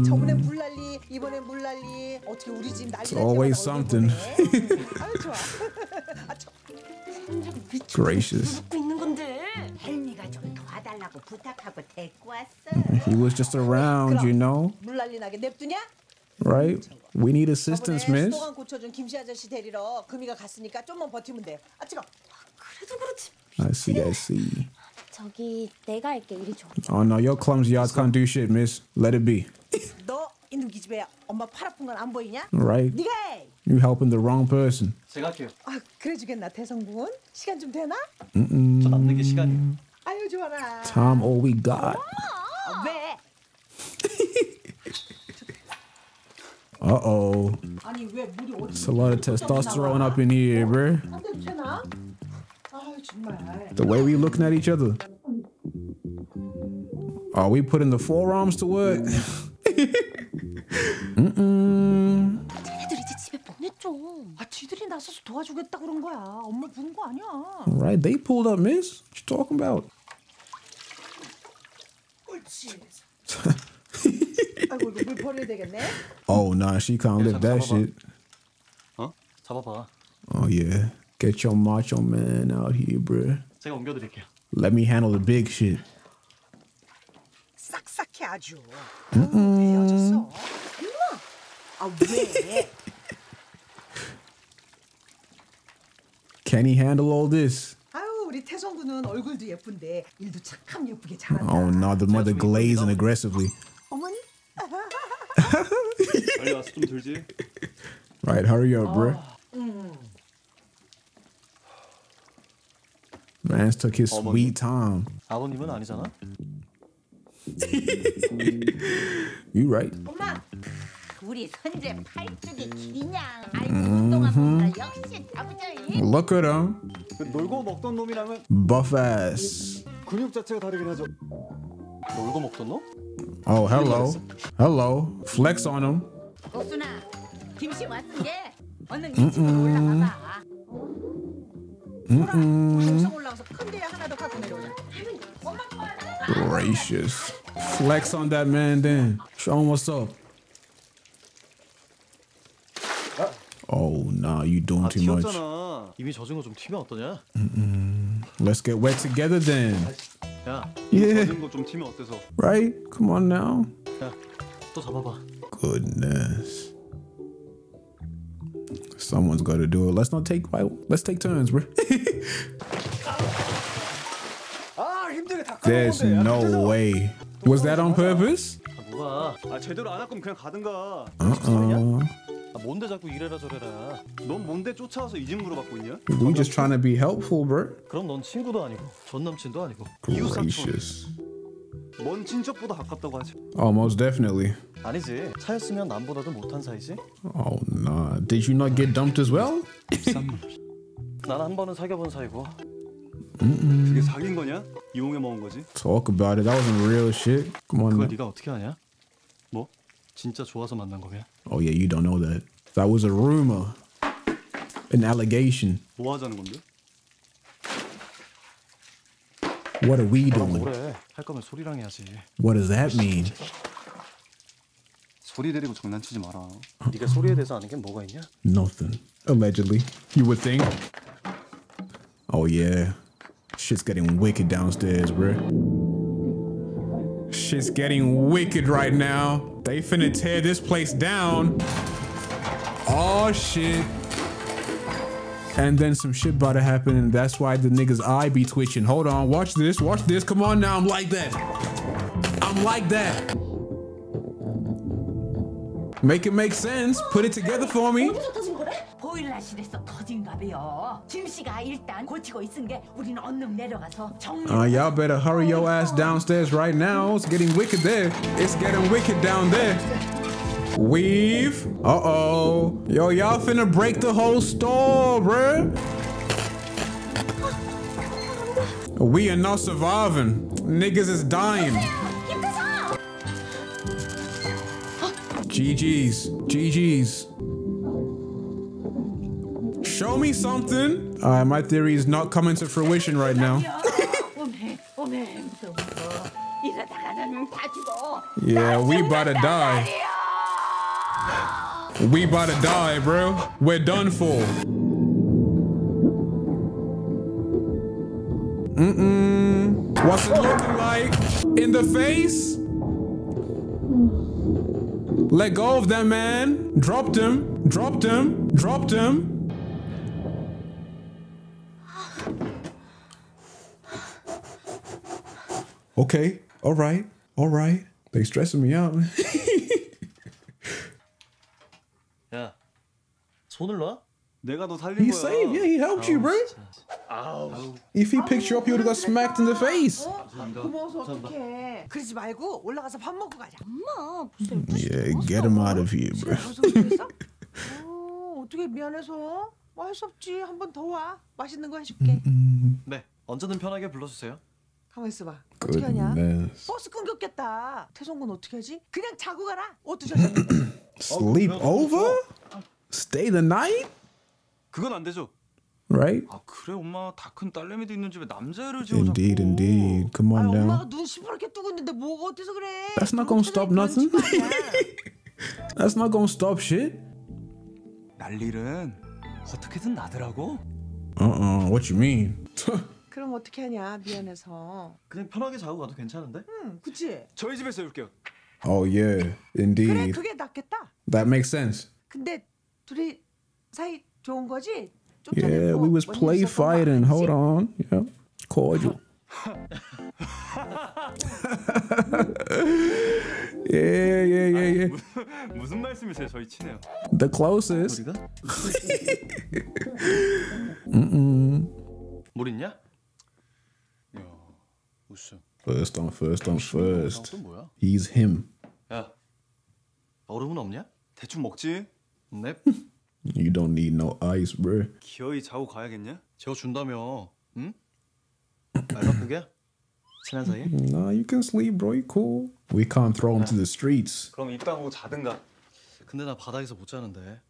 저번엔 물난리, 이번엔 물난리. 어떻게 우리 집 난리 났지? Always something. 아, 좋아. Gracious. 있는 건데. 헬미가 좀 도와달라고 부탁하고 데리고 왔어. He was just around, you know. 물난리 나게 냅두냐? Right? We need assistance, miss. 수도관 고쳐준 김씨 아저씨 데리러 금이가 갔으니까 좀만 버티면 돼. 아, 찍어. 그래도 그렇지. I see, I see. 저기 내가 할게, 이리 줘. Oh no, your clumsy ass can't do shit, miss. Let it be. 너 이누기 집에 엄마 팔 아픈 건 안 보이냐? Right. 네가 해. You helping the wrong person. 제가 할게요. 아, 그래 주겠나 태성군? 시간 좀 되나? 저 남는 게 시간이야. 아유 좋아라. Time all we got. 왜? Uh-oh. It's a lot of testosterone up in here, bro. The way we looking at each other. Are we putting the forearms to work? Right, they pulled up, miss. What you talking about? Oh, nah, she can't live that shit. Huh? Oh, yeah. Get your macho man out here, bruh. Let me handle the big shit. Can he handle all this? Oh, no, the mother glazing aggressively. Right, hurry up, bruh. Man took his sweet time. 아버님은 아니잖아. You right. 엄마, 우리 선재 팔뚝이 기냐? 아이고 운동화 보다 역시 아버지. Look at him. 놀고 먹던 놈이랑은 buff ass. 근육 자체가 다르긴 하죠. 놀고 먹던 놈? Oh, hello. Hello. Flex on him. 옥순아, 김씨 왔는데 얼른 이쪽으로 올라가봐. Gracious. Flex on that man then. Show him what's up. Oh, nah, you doing too much. Let's get wet together then. Yeah. Right? Come on now. Goodness. Someone's got to do it. Let's not take let's take turns, bro. There's no way. Was that on purpose? We just trying to be helpful, bro. Gracious. 먼 친척보다 가깝다고 하지. Oh, most definitely. 아니지. 차였으면 남보다도 못한 사이지. Oh, nah. Did you not get dumped as well? 난 한 번은 사귀어본 사이고. 그게 사귄 거냐? 이용해 먹은 거지. Talk about it. That wasn't real shit. Come on. 그걸 네가 어떻게 아냐? 뭐? 진짜 좋아서 만난 거냐? Oh yeah, you don't know that. That was a rumor. An allegation. 뭐 하자는 건데? What are we doing? 할 거면 소리랑 해야지. What does that mean? 소리 데리고 장난치지 마라. 네가 소리에 대해서 아는 게 뭐가 있냐? Nothing. Allegedly. You would think. Oh yeah. Shit's getting wicked downstairs, bro. Shit's getting wicked right now. They finna tear this place down. Oh shit. And then some shit about to happen, and that's why the nigga's eye be twitching. Hold on, watch this, watch this. Come on now, I'm like that. I'm like that. Make it make sense. Put it together for me. 보일러실에서 터진가벼요. 짐 씨가 일단 고치고 있은 게 우리는 얼른 내려가서 정리. Y'all better hurry your ass downstairs right now. It's getting wicked there. It's getting wicked down there. Weave. Uh-oh. Yo, y'all finna break the whole store, bruh. We are not surviving. Niggas is dying. GG's. GG's. Show me something. My theory is not coming to fruition right now. Yeah, we about to die. We about to die, bro. We're done for. Mm-mm. What's it looking like? In the face? Let go of that man. Dropped him. Dropped him. Dropped him. Okay, all right, all right. They stressing me out, man. 야, 손을 놔? 내가 너 살린 거야. He saved, yeah, he helped you, bro. If he picked you up, you would have got smacked in the face. 고마워서 어떡해. 그러지 말고 올라가서 밥 먹고 가자. 엄마, 무슨 Yeah, get him out of here, bro. 어떻게 미안해서? 뭐 할 수 없지. 한 번 더 와. 맛있는 거 해줄게. 네, 언제든 편하게 불러주세요. 가만 있어봐. 어떻게 하냐? 버스 끊겼겠다. 태성군 어떻게 하지? 그냥 자고 가라. 어떠셨어요? Sleep over? Stay the night? 그건 안 되죠. Right? 아 그래 엄마 다 큰 딸내미도 있는 집에 남자애를 지어 잡고. Indeed, indeed. Come on down. 엄마가 눈 시퍼렇게 뜨고 있는데 뭐가 어때서 그래? That's not gonna stop nothing. That's not gonna stop shit. 난리는 어떻게든 나더라고. What you mean? 그럼 어떻게 하냐 미안해서 그냥 편하게 자고 가도 괜찮은데? 그치? 저희 집에서 해볼게요. Oh yeah, indeed. 그래 그게 낫겠다. That makes sense. 근데 둘이 사이 좋은 거지? 좀 yeah, we was play fighting. Hold on, yeah, cordial. yeah, yeah, yeah, yeah. 무슨 말씀이세요? 저희 친해요. The closest. 우리가? 뭘 있냐? First on first on first. He's him. 야, 얼음은 없냐? 대충 먹지. 넵. You don't need no ice, bro. 기어이 자고 가야겠냐? 재워 준다며. 응? 말 바쁘게? 친한 사이에? Nah, you can sleep, bro. You cool. We can't throw him to the streets. 그럼 이따 오고 자든가. 근데 나 바닥에서 못 자는데.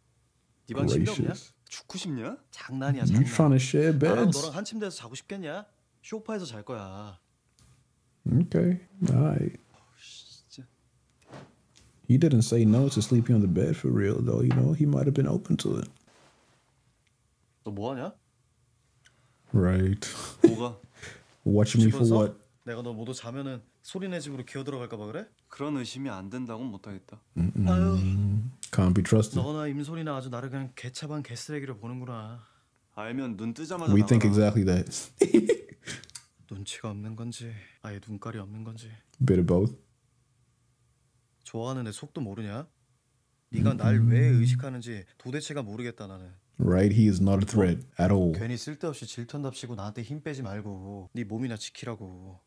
네 방 침대 없냐? 죽고 싶냐? 장난이야 장난. You trying to share beds? 너랑 한 침대에서 자고 싶겠냐? 쇼파에서 잘 거야. Okay. Alright. He didn't say no to sleeping on the bed for real though, you know. He might have been open to it. 너 뭐 하냐? Right. 뭐가? Watch me for what? 내가 너 모두 자면은 소리네 집으로 기어 들어갈까 봐 그래? 그런 의심이 안 된다고 못 하겠다. 아유. Can't be trusted. 너나 임솔이나 아주 나를 그냥 개차반 개쓰레기로 보는구나. 알면 눈 뜨자마자 We think exactly that. 눈치가 없는 건지 아예 눈깔이 없는 건지 Bit of both. 좋아하는 애 속도 모르냐? 네가 날 왜 의식하는지 도대체가 모르겠다 나는. Right, he is not a threat at all. 괜히 쓸데없이 질턴답시고 나한테 힘 빼지 말고 네 몸이나 지키라고.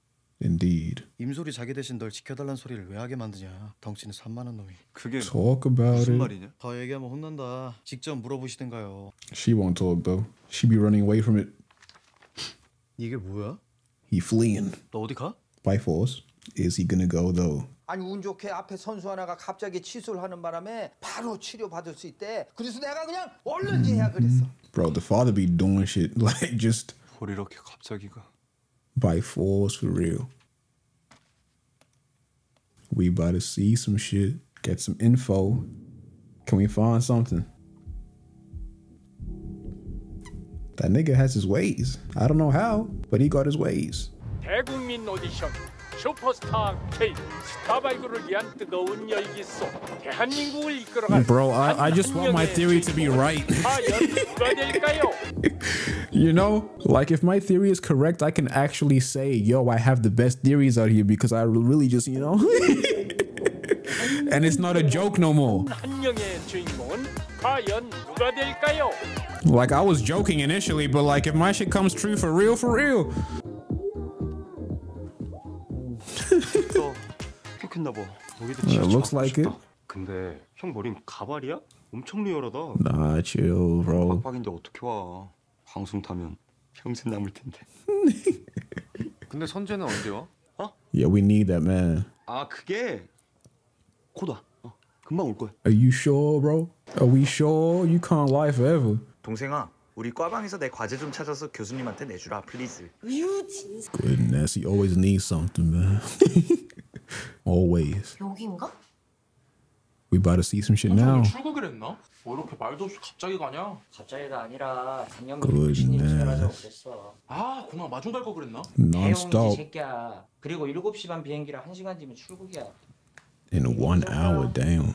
Indeed. 임솔이 자기 대신 널 지켜달란 소리를 왜 하게 만드냐? 덩치는 산만한 놈이. 그게 무슨 말이냐? 더 얘기하면 혼난다. 직접 물어보시든가요. She won't talk though. She be running away from it. 이게 뭐야? He fleeing. 너 어디 가? By force. Is he gonna go though? 아니 운 좋게 앞에 선수 하나가 갑자기 취소를 하는 바람에 바로 치료 받을 수 있대. 그래서 내가 그냥 얼른 해야 그랬어. Bro, the father be doing shit like just. 뭘 이렇게 갑자기가? By force for real. We about to see some shit, get some info. Can we find something? That nigga has his ways. I don't know how, but he got his ways. 대국민 오디션 슈퍼스타 K 스타바이브를 위한 뜨거운 열기 속 대한민국을 이끌어갈. Bro, I just want my theory to be right. You know, like if my theory is correct, I can actually say, yo, I have the best theories out here because I really just, you know. And it's not a joke no more. Like I was joking initially, but like if my shit comes true for real. It looks like it. Nah, chill, bro. Yeah, we need that man. Are you sure, bro? Are we sure? You can't lie forever. Goodness, he always needs something, man. Always. We about to see some shit now. Goodness. Non-stop. In 1 hour, damn.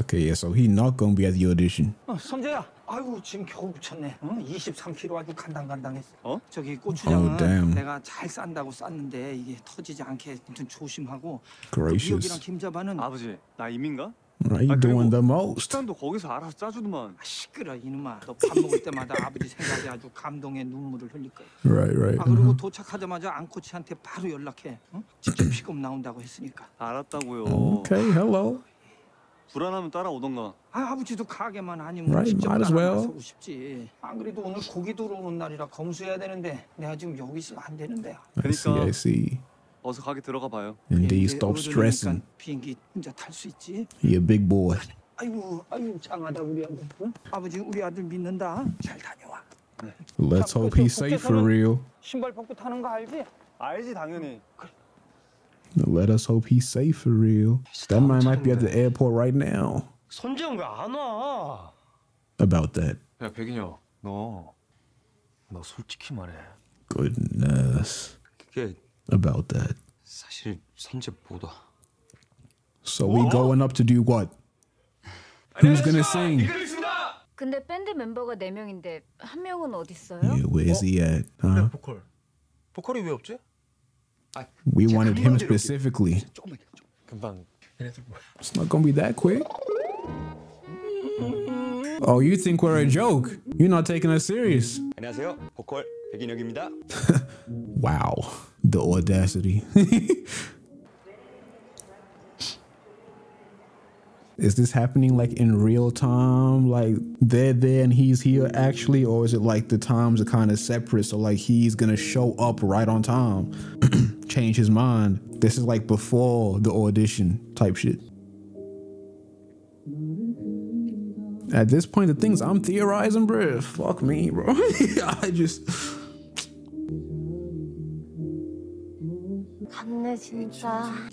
Okay, yeah, so he not gonna be at the audition. 선재야, 아이고 지금 겨우 붙였네. 23kg 아주 간당간당했어. 저기 고추장은 내가 잘 싼다고 쌌는데 이게 터지지 않게 무슨 조심하고. 미역이랑 김자반은 아버지, 나 이민가? You doing the most. 식단도 거기서 알아서 짜주더만. 시끄러 이놈아, 너 밥 먹을 때마다 아버지 생각에 아주 감동의 눈물을 흘릴 거야. Right. 그리고 도착하자마자 안코치한테 바로 연락해. 직접 시급 나온다고 했으니까. 알았다고요. Okay, hello. 불안하면 따라오던가. 아버지도 가게만 아니면 직접 나가서 오십지. 안 그래도 오늘 고기 들어오는 날이라 검수해야 되는데 내가 지금 여기 있으면 안 되는데. I see. 어서 가게 들어가 봐요. Indeed, stop stressing. 비행기 혼자 탈 수 있지? You're a big boy. 아이고, 장하다 우리 아들. 아버지 우리 아들 믿는다. 잘 다녀와. Let's hope he's safe for real. 신발 벗고 타는 거 알지? 알지 당연히. Let us hope he's safe for real. That man might be at the airport right now. 선재형 왜 안 와? About that. 야 백인혁, 너 솔직히 말해. Goodness. 그게 about that. 사실 선재보다. So we going up to do what? Who's gonna sing? 근데 밴드 멤버가 4명인데 한 명은 어디 있어요? Yeah, where is he at? Huh? 보컬이 왜 없지? We wanted him specifically. It's not gonna be that quick. Oh, you think we're a joke? You're not taking us serious. 안녕하세요, 보컬 백인혁입니다. Wow, the audacity. Is this happening like in real time? Like they're there and he's here actually, or is it like the times are kind of separate? So like he's gonna show up right on time, change his mind. This is like before the audition type shit. At this point, the things I'm theorizing, bro. Fuck me, bro. I just.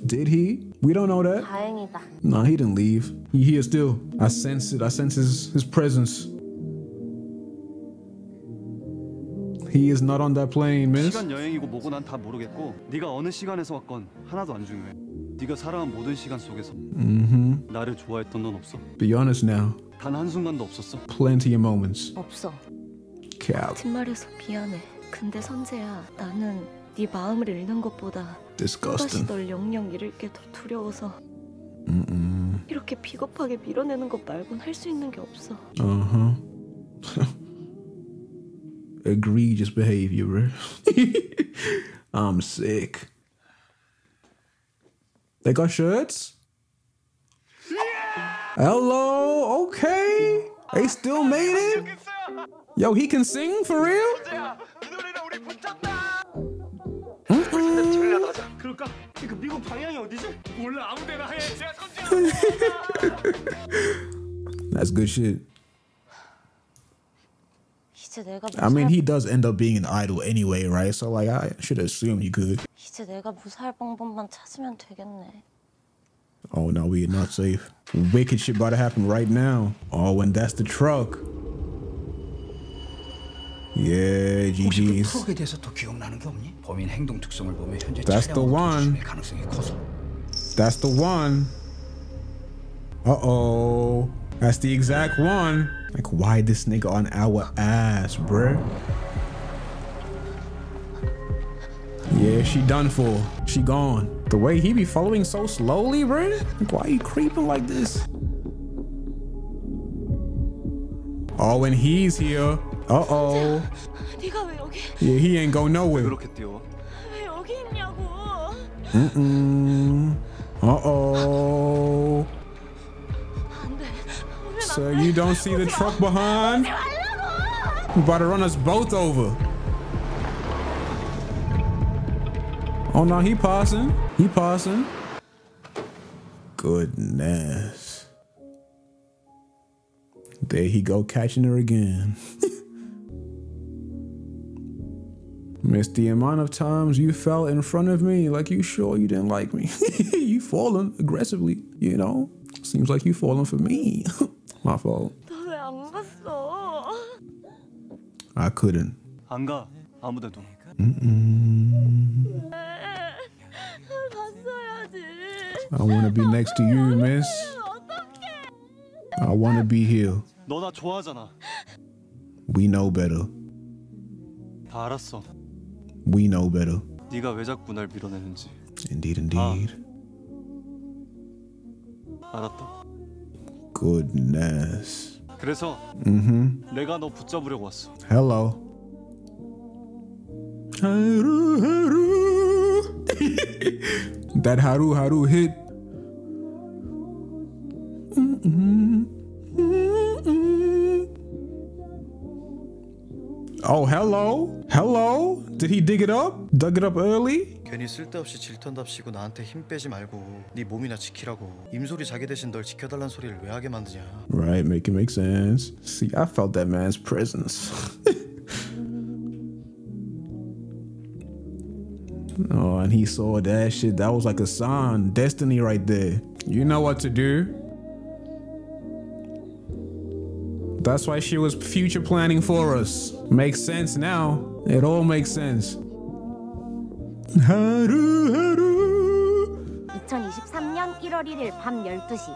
Did he? We don't know that. Nah, he didn't leave. He here still. I sense it. I sense his presence. He is not on that plane, miss. Mm-hmm. Be honest now. Plenty of moments. Cap. Disgusting. Egregious behavior, bro. I'm sick. They got shirts? Yeah! Hello, okay. They still made it? Yo, he can sing for real? 그 미국 방향이 어디지? 몰라 아무데나 해. 제가 손질하는 거야. That's good shit. I mean, he does end up being an idol anyway, right? So like, I should assume he could. 이제 내가 무사할 방법만 찾으면 되겠네. Oh no, we are not safe. Wicked shit about to happen right now. Oh, and that's the truck. Yeah, GG's. 트럭에 대해서 또 기억나는 게 없니? 범인 행동 특성을 보면 현재 차량의 가능성이 커서. That's the one. Uh-oh. That's the exact one. Like, why this nigga on our ass, bruh? Yeah, she done for. She gone. The way he be following so slowly, bruh? Like, why you creeping like this? Oh, and he's here. Uh-oh. Yeah, he ain't go nowhere. Mm-mm. Uh-oh. So you don't see the truck behind? You're about to run us both over. Oh no, he passing. He passing. Goodness. There he go, catching her again. Miss, the amount of times you fell in front of me, like you sure you didn't like me. You falling aggressively, you know? Seems like you falling for me. My fault. I couldn't. Mm-mm. I want to be next to you, miss. I want to be here. We know better. We know better. Indeed, indeed. Goodness. Mm-hmm. Hello. Haru, haru. That haru, haru hit. Mm-mm. Mm-mm. Oh, hello. Hello. Did he dig it up? Dug it up early? 괜히 쓸데없이 질턴답시고 나한테 힘 빼지 말고 네 몸이나 지키라고. 임솔이 자기 대신 널 지켜달란 소리를 왜 하게 만드냐. Right, make it make sense. See, I felt that man's presence. Oh, and he saw that shit. That was like a sign. Destiny right there. You know what to do. That's why she was future planning for us. Makes sense now. It all makes sense. 하루 하루 2023년 1월 1일 밤 12시.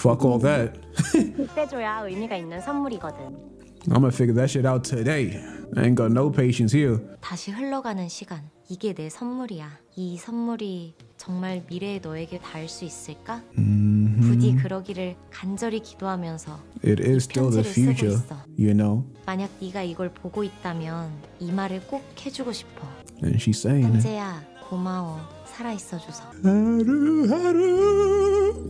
Fuck all that. 그때 줘야 의미가 있는 선물이거든. I'm gonna figure that shit out today. I ain't got no patience here. 다시 흘러가는 시간. 이게 내 선물이야. 이 선물이 정말 미래의 너에게 닿을 수 있을까? 부디 그러기를 간절히 기도하면서 It is still the future, you know. 만약 네가 이걸 보고 있다면 이 말을 꼭 해주고 싶어. And she's saying it. 현재야, 고마워. 살아 있어줘서. 하루하루.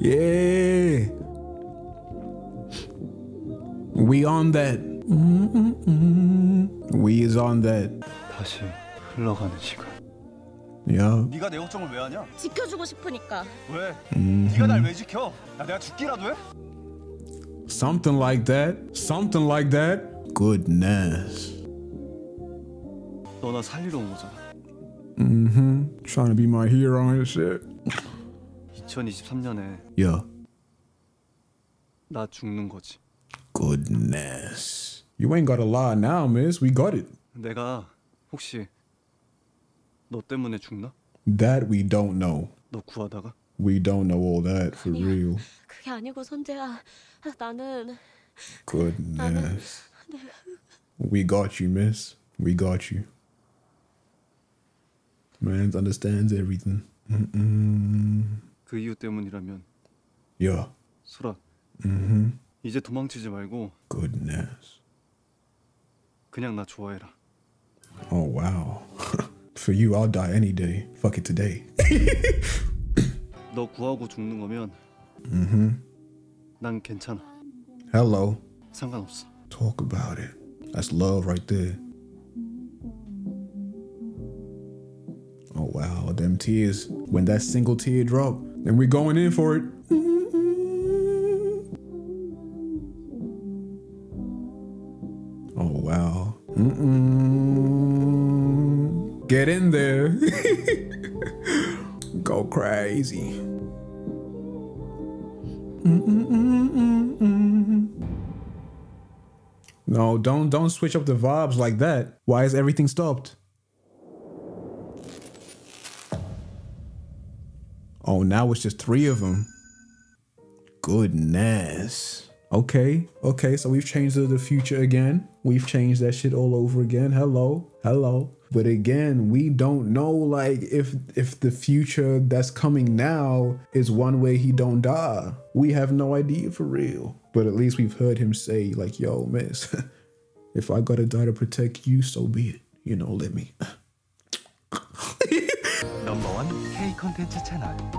Yeah. We on that. We is on that. 다시 흘러가는 시간. 야. 네가 내 걱정을 왜 하냐? 지켜주고 싶으니까. 왜? 네가 날 왜 지켜? 나 내가 죽기라도 해? Something like that. Something like that. Goodness. 너 나 살리러 온 거잖아. Trying to be my hero and shit. 2023년에. 야. 나 죽는 거지. Goodness. You ain't got a lie now, miss. We got it. 내가 혹시 너 때문에 죽나? That we don't know. 너 구하다가? We don't know all that for real. 그게 아니고 선재야. 나는 Goodness. We got you, miss. We got you. Man understands everything. 그 이유 때문이라면. Yeah. 소라. 이제 도망치지 말고 Goodness. 그냥 나 좋아해라. Oh wow. For you I'll die any day. Fuck it today. 너 구하고 죽는 거면 난 괜찮아. Hello. 상관없어. Talk about it. That's love right there. Oh wow, them tears. When that single tear drop, then we going in for it. Oh wow. Get in there. Go crazy. No, don't switch up the vibes like that. Why is everything stopped? Oh, now it's just three of them. Goodness. Okay, okay, so we've changed the future again. We've changed that shit all over again. Hello, hello. But again, we don't know, like, if the future that's coming now is one way he don't die. We have no idea for real. But at least we've heard him say, like, yo, miss, if I gotta die to protect you, so be it. You know, let me. Number 1 K 콘텐츠 채널.